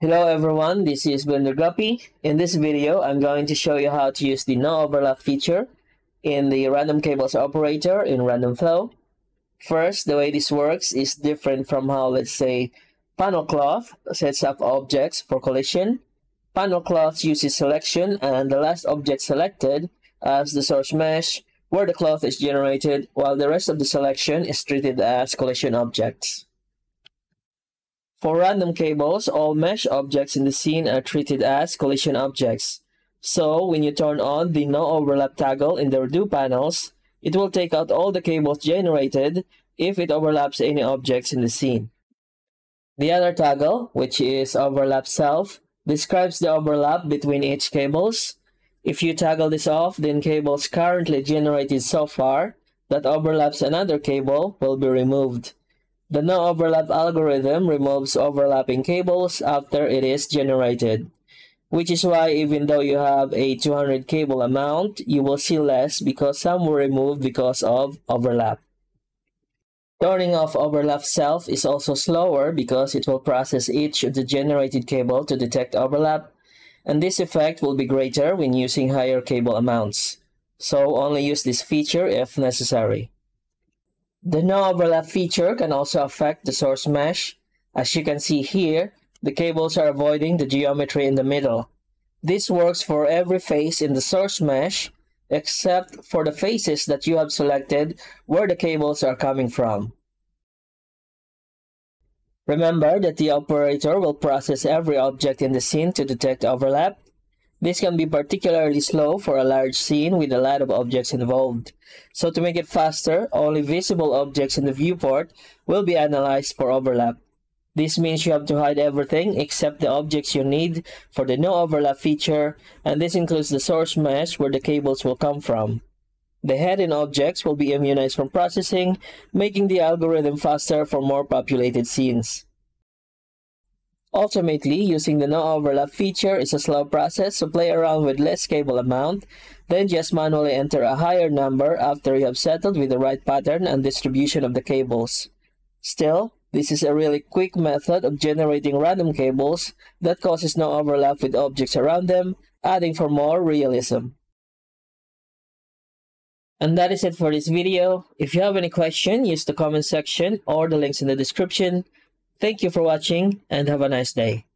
Hello everyone, this is Blender Guppy. In this video, I'm going to show you how to use the no-overlap feature in the random cables operator in Random Flow. First, the way this works is different from how, let's say, panel cloth sets up objects for collision. Panel cloth uses selection and the last object selected as the source mesh where the cloth is generated, while the rest of the selection is treated as collision objects. For random cables, all mesh objects in the scene are treated as collision objects. So, when you turn on the no overlap toggle in the redo panels, it will take out all the cables generated if it overlaps any objects in the scene. The other toggle, which is overlap self, describes the overlap between each cables. If you toggle this off, then cables currently generated so far that overlaps another cable will be removed. The no-overlap algorithm removes overlapping cables after it is generated, which is why even though you have a 200 cable amount, you will see less because some were removed because of overlap. Turning off overlap self is also slower because it will process each of the generated cable to detect overlap, and this effect will be greater when using higher cable amounts. So only use this feature if necessary. The no-overlap feature can also affect the source mesh. As you can see here, the cables are avoiding the geometry in the middle. This works for every face in the source mesh, except for the faces that you have selected where the cables are coming from. Remember that the operator will process every object in the scene to detect overlap. This can be particularly slow for a large scene with a lot of objects involved. So to make it faster, only visible objects in the viewport will be analyzed for overlap. This means you have to hide everything except the objects you need for the no overlap feature, and this includes the source mesh where the cables will come from. The hidden objects will be immunized from processing, making the algorithm faster for more populated scenes. Ultimately, using the no-overlap feature is a slow process, so play around with less cable amount, then just manually enter a higher number after you have settled with the right pattern and distribution of the cables. Still, this is a really quick method of generating random cables that causes no overlap with objects around them, adding for more realism. And that is it for this video. If you have any question, use the comment section or the links in the description. Thank you for watching and have a nice day.